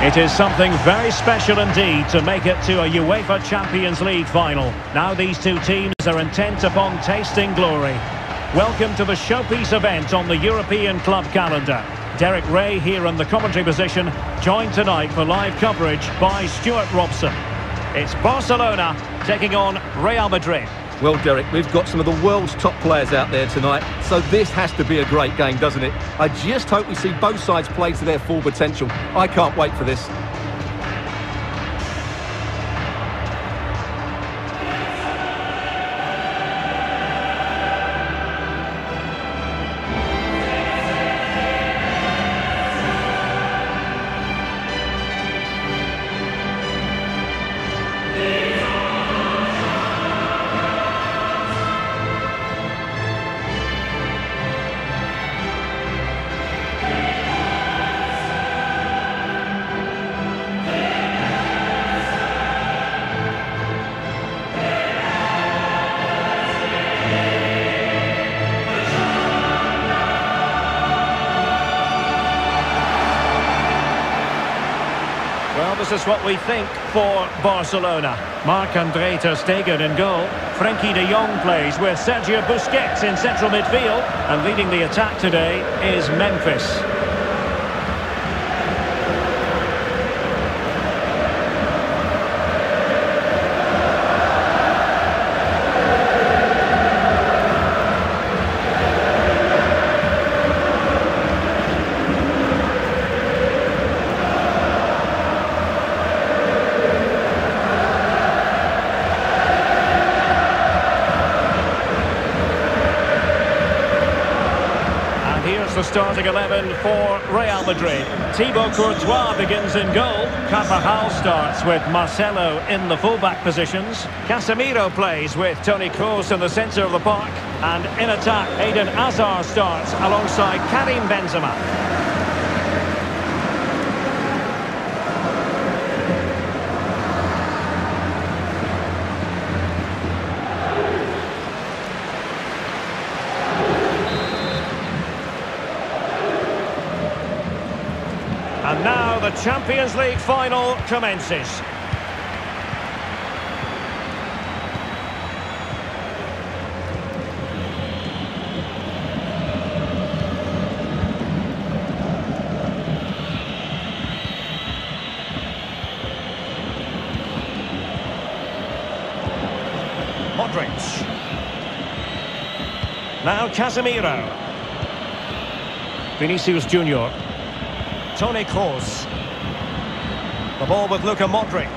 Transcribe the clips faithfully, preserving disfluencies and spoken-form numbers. It is something very special indeed to make it to a UEFA Champions League final. Now these two teams are intent upon tasting glory. Welcome to the showpiece event on the European club calendar. Derek Ray here in the commentary position, joined tonight for live coverage by Stuart Robson. It's Barcelona taking on Real Madrid. Well, Derek, we've got some of the world's top players out there tonight, so this has to be a great game, doesn't it? I just hope we see both sides play to their full potential. I can't wait for this. This is what we think for Barcelona. Marc-André Ter Stegen in goal. Frenkie de Jong plays with Sergio Busquets in central midfield. And leading the attack today is Memphis. The starting eleven for Real Madrid. Thibaut Courtois begins in goal. Carvajal starts with Marcelo in the fullback positions. Casemiro plays with Toni Kroos in the centre of the park. And in attack, Eden Hazard starts alongside Karim Benzema. And now the Champions League final commences. Modric. Now Casemiro. Vinicius Junior Toni Kroos. The ball with Luka Modric.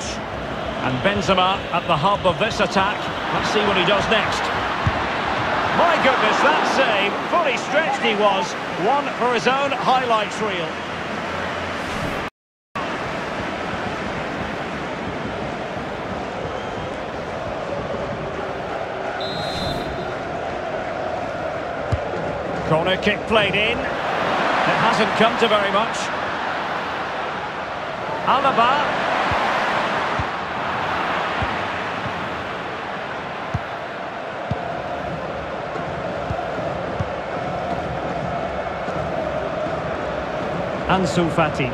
And Benzema at the hub of this attack. Let's see what he does next. My goodness, that save. Fully stretched he was. One for his own highlights reel. Corner kick played in. It hasn't come to very much. Alaba. Ansu Fati.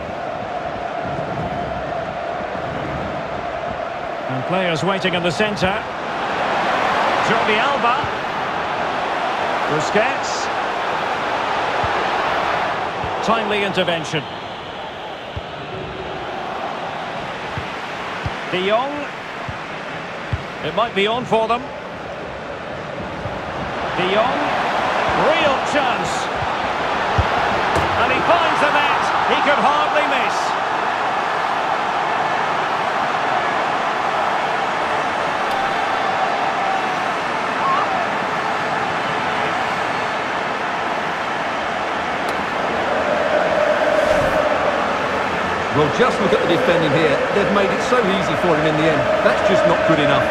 And players waiting in the centre. Jordi Alba. Busquets. Timely intervention. De Jong, it might be on for them. De Jong, real chance. And he finds the net, he could hardly miss. Well, just look at the defending here. They've made it so easy for him in the end. That's just not good enough.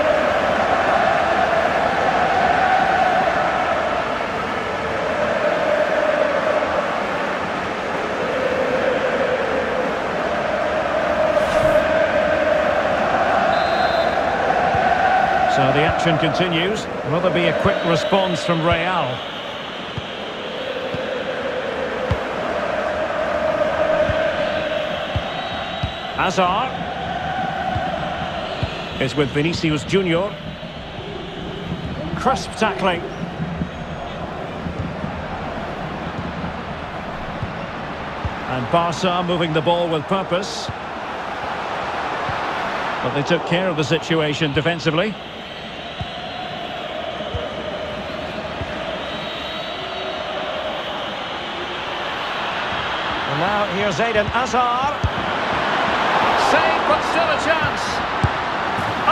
So the action continues. Will there be a quick response from Real? Hazard is with Vinicius Junior. Crisp tackling. And Barca moving the ball with purpose. But they took care of the situation defensively. And now here's Eden Hazard. Saved, but still a chance.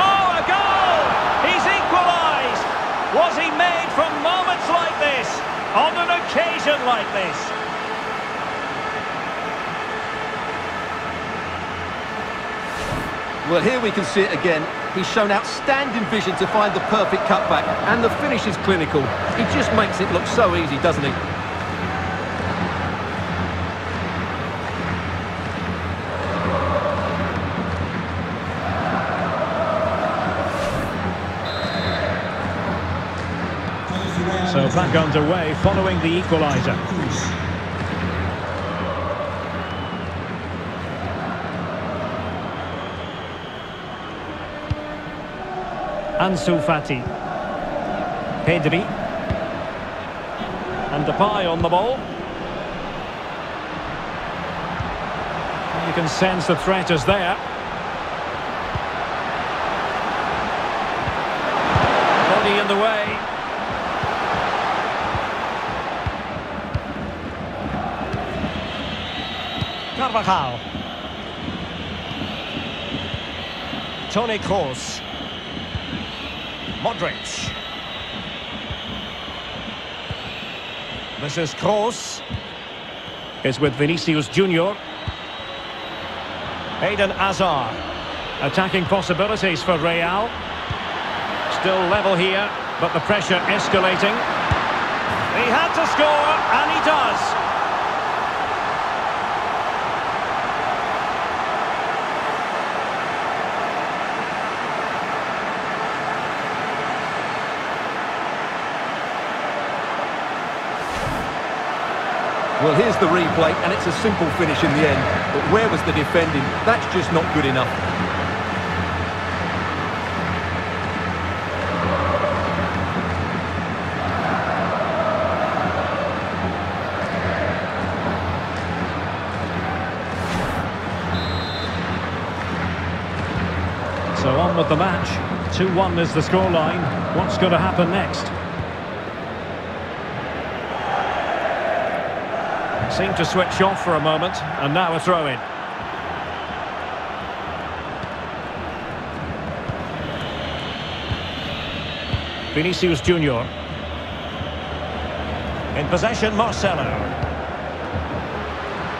Oh, a goal! He's equalised! Was he made from moments like this? On an occasion like this? Well, here we can see it again. He's shown outstanding vision to find the perfect cutback, and the finish is clinical. He just makes it look so easy, doesn't he? So back underway following the equaliser. Ansu Fati, Pedri, and Depay on the ball. You can sense the threat is there. Body in the way. Carvajal. Toni Kroos. Modric. This is Kroos. It's with Vinicius Junior. Eden Hazard. Attacking possibilities for Real. Still level here, but the pressure escalating. He had to score, and he does. Well, here's the replay, and it's a simple finish in the end. But where was the defending? That's just not good enough. So on with the match. two one is the scoreline. What's going to happen next? Seemed to switch off for a moment, and now a throw-in. Vinicius Junior. In possession, Marcelo.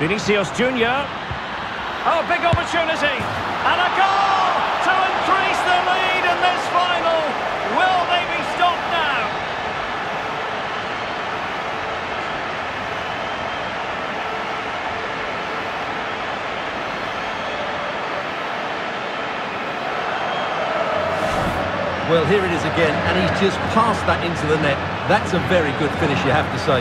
Vinicius Junior. Oh, big opportunity! And a goal to increase the lead in this final! Will they be stopped now? Well, here it is again, and he's just passed that into the net. That's a very good finish, you have to say.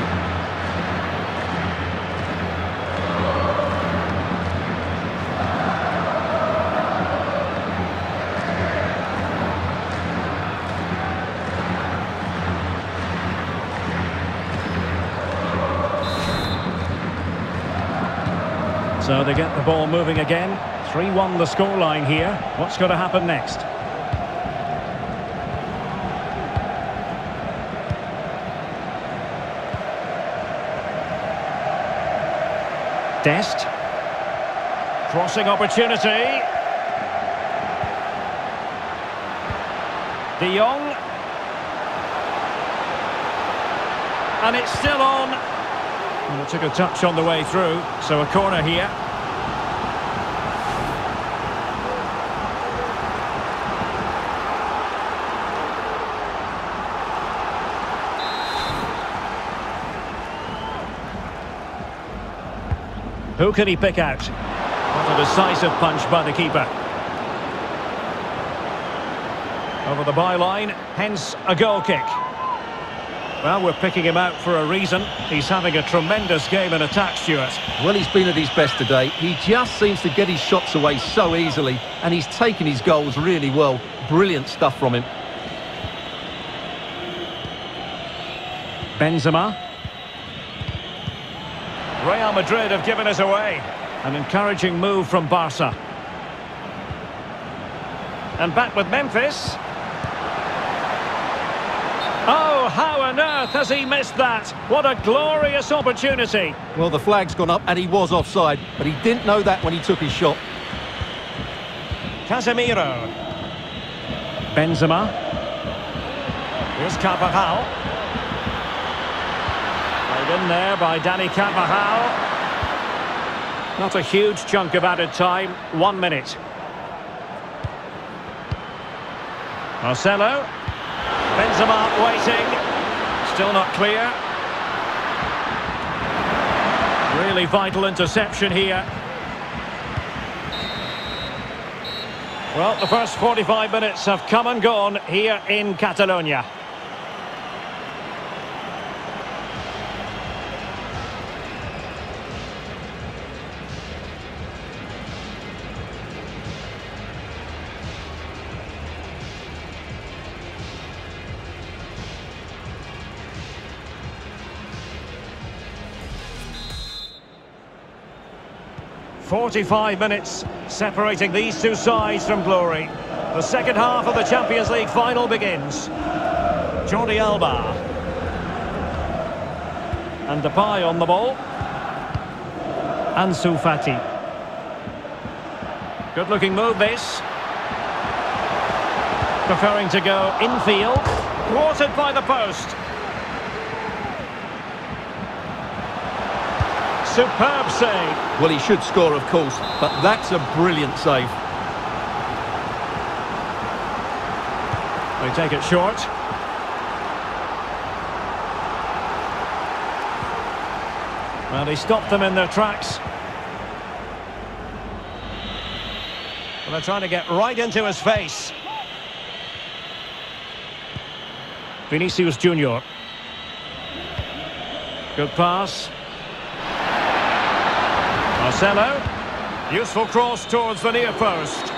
So they get the ball moving again. three one the scoreline here. What's going to happen next? Dest. Crossing opportunity. De Jong. And it's still on. And it took a touch on the way through, so a corner here. Who can he pick out? What a decisive punch by the keeper. Over the byline, hence a goal kick. Well, we're picking him out for a reason. He's having a tremendous game in attack, Stuart. Well, he's been at his best today. He just seems to get his shots away so easily, and he's taken his goals really well. Brilliant stuff from him. Benzema. Real Madrid have given us away. An encouraging move from Barca. And back with Memphis. Oh, how on earth has he missed that? What a glorious opportunity. Well, the flag's gone up and he was offside, but he didn't know that when he took his shot. Casemiro. Benzema. Here's Carvajal. Played in there by Danny Carvajal. Not a huge chunk of added time. One minute. Marcelo. Benzema waiting. Still not clear. Really vital interception here. Well, the first forty-five minutes have come and gone here in Catalonia. forty-five minutes separating these two sides from glory. The second half of the Champions League final begins. Jordi Alba. And Depay on the ball. Ansu Fati. Good looking move this. Preferring to go infield. Thwarted by the post. Superb save. Well, he should score, of course, but that's a brilliant save. They take it short. Well, he stopped them in their tracks. Well, they're trying to get right into his face. Vinicius Junior. Good pass. Marcelo, useful cross towards the near post.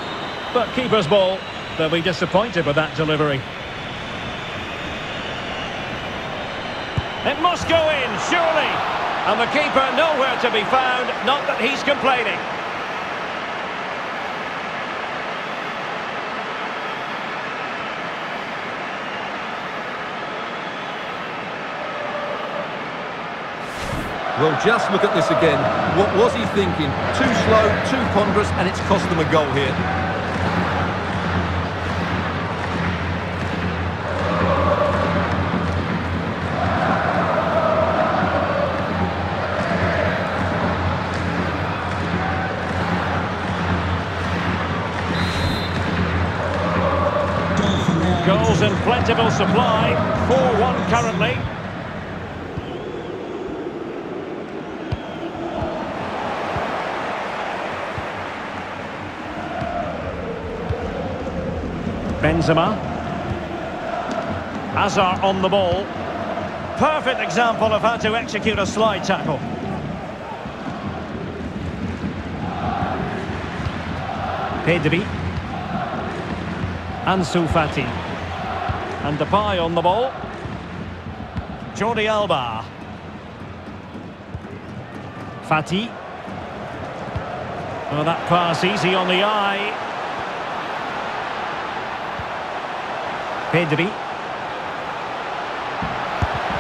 But keeper's ball, they'll be disappointed with that delivery. It must go in, surely. And the keeper nowhere to be found, not that he's complaining. Well, just look at this again. What was he thinking? Too slow, too ponderous, and it's cost them a goal here. Goals in plentiful supply. four one currently. Benzema. Hazard on the ball. Perfect example of how to execute a slide tackle. Pedri. Ansu Fati. And Depay on the ball. Jordi Alba. Fati. Oh, that pass easy on the eye. Pedri.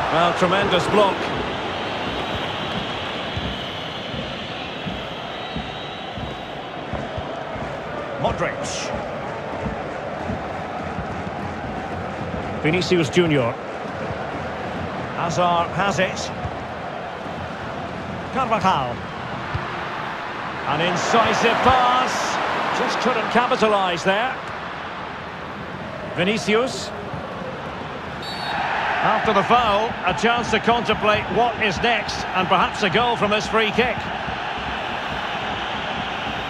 Well, tremendous block. Modric. Vinicius Junior. Hazard has it. Carvajal. An incisive pass. Just couldn't capitalise there. Vinicius. After the foul, a chance to contemplate what is next, and perhaps a goal from this free kick.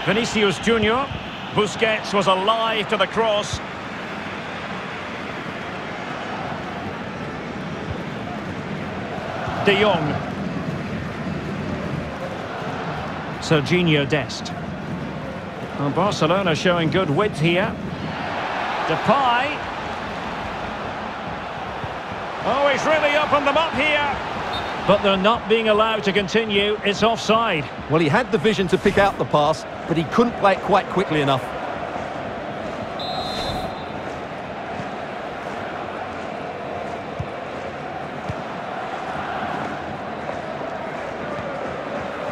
Vinicius Junior. Busquets was alive to the cross. De Jong. Sergino Dest. Well, Barcelona showing good width here. Depay. Oh, he's really opened them up here. But they're not being allowed to continue. It's offside. Well, he had the vision to pick out the pass, but he couldn't play it quite quickly enough.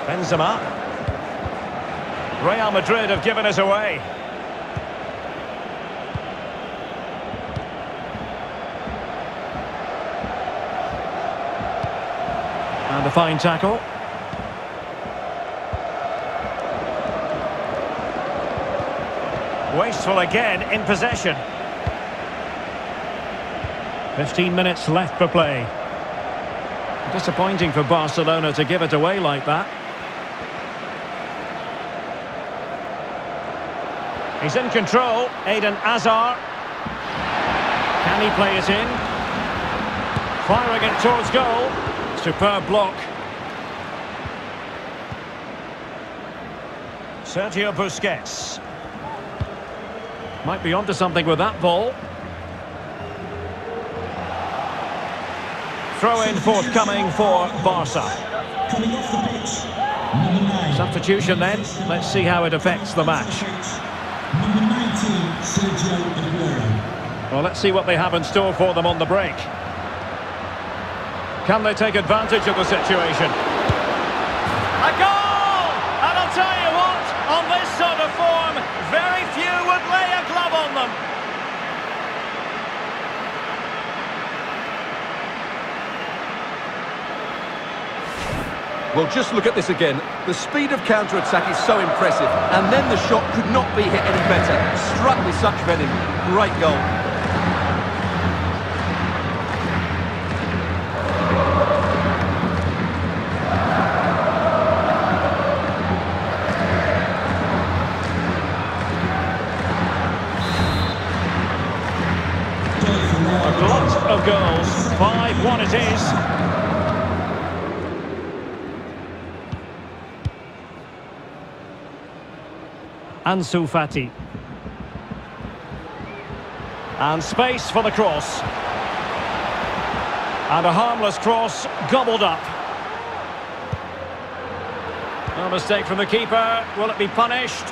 Benzema. Real Madrid have given us away. And a fine tackle. Wasteful again in possession. fifteen minutes left for play. Disappointing for Barcelona to give it away like that. He's in control. Eden Hazard. Can he play it in? Firing it towards goal. Superb block. Sergio Busquets. Might be onto something with that ball. Throw in forthcoming for Barca. Substitution then. Let's see how it affects the match. Well, let's see what they have in store for them on the break. Can they take advantage of the situation? A goal! And I'll tell you what, on this sort of form, very few would lay a glove on them. Well, just look at this again. The speed of counter-attack is so impressive. And then the shot could not be hit any better. Struck with such venom. Great goal. A lot of goals. five one it is. Ansu Fati. And space for the cross. And a harmless cross gobbled up. No mistake from the keeper. Will it be punished?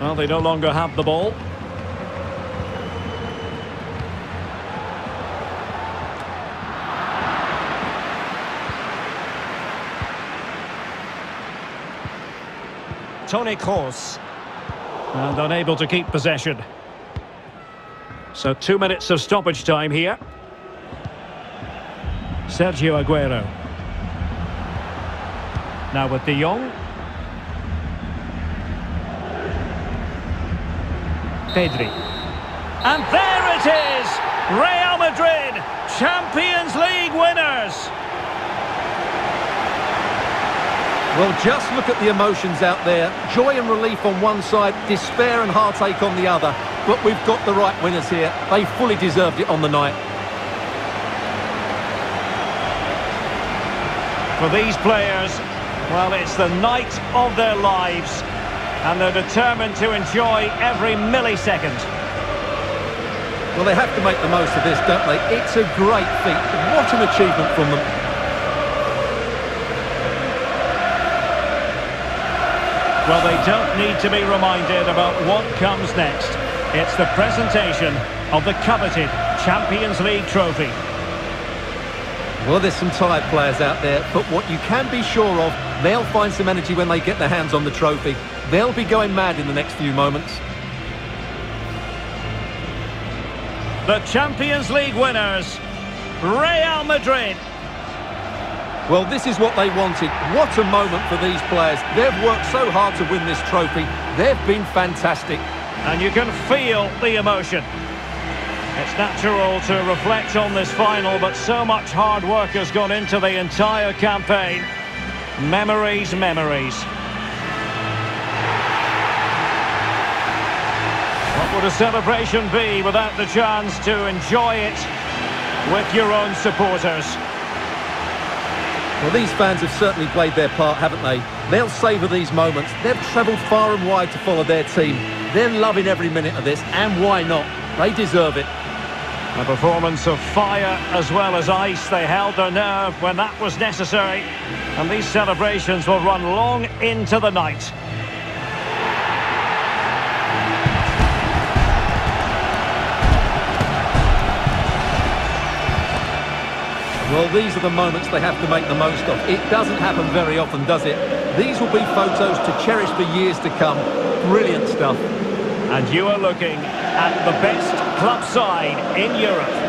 Well, they no longer have the ball. Toni Kroos. And unable to keep possession. So two minutes of stoppage time here. Sergio Aguero. Now with De Jong. Pedri. And there it is! Real Madrid, Champions League winners! Well, just look at the emotions out there. Joy and relief on one side, despair and heartache on the other. But we've got the right winners here. They fully deserved it on the night. For these players, well, it's the night of their lives. And they're determined to enjoy every millisecond. Well, they have to make the most of this, don't they? It's a great feat. What an achievement from them. Well, they don't need to be reminded about what comes next. It's the presentation of the coveted Champions League trophy. Well, there's some tired players out there, but what you can be sure of, they'll find some energy when they get their hands on the trophy. They'll be going mad in the next few moments. The Champions League winners, Real Madrid. Well, this is what they wanted. What a moment for these players. They've worked so hard to win this trophy. They've been fantastic. And you can feel the emotion. It's natural to reflect on this final, but so much hard work has gone into the entire campaign. Memories, memories. would a celebration be without the chance to enjoy it with your own supporters? Well, these fans have certainly played their part, haven't they? They'll savour these moments. They've travelled far and wide to follow their team. They're loving every minute of this, and why not? They deserve it. A performance of fire as well as ice. They held their nerve when that was necessary. And these celebrations will run long into the night. Well, these are the moments they have to make the most of. It doesn't happen very often, does it? These will be photos to cherish for years to come. Brilliant stuff. And you are looking at the best club side in Europe.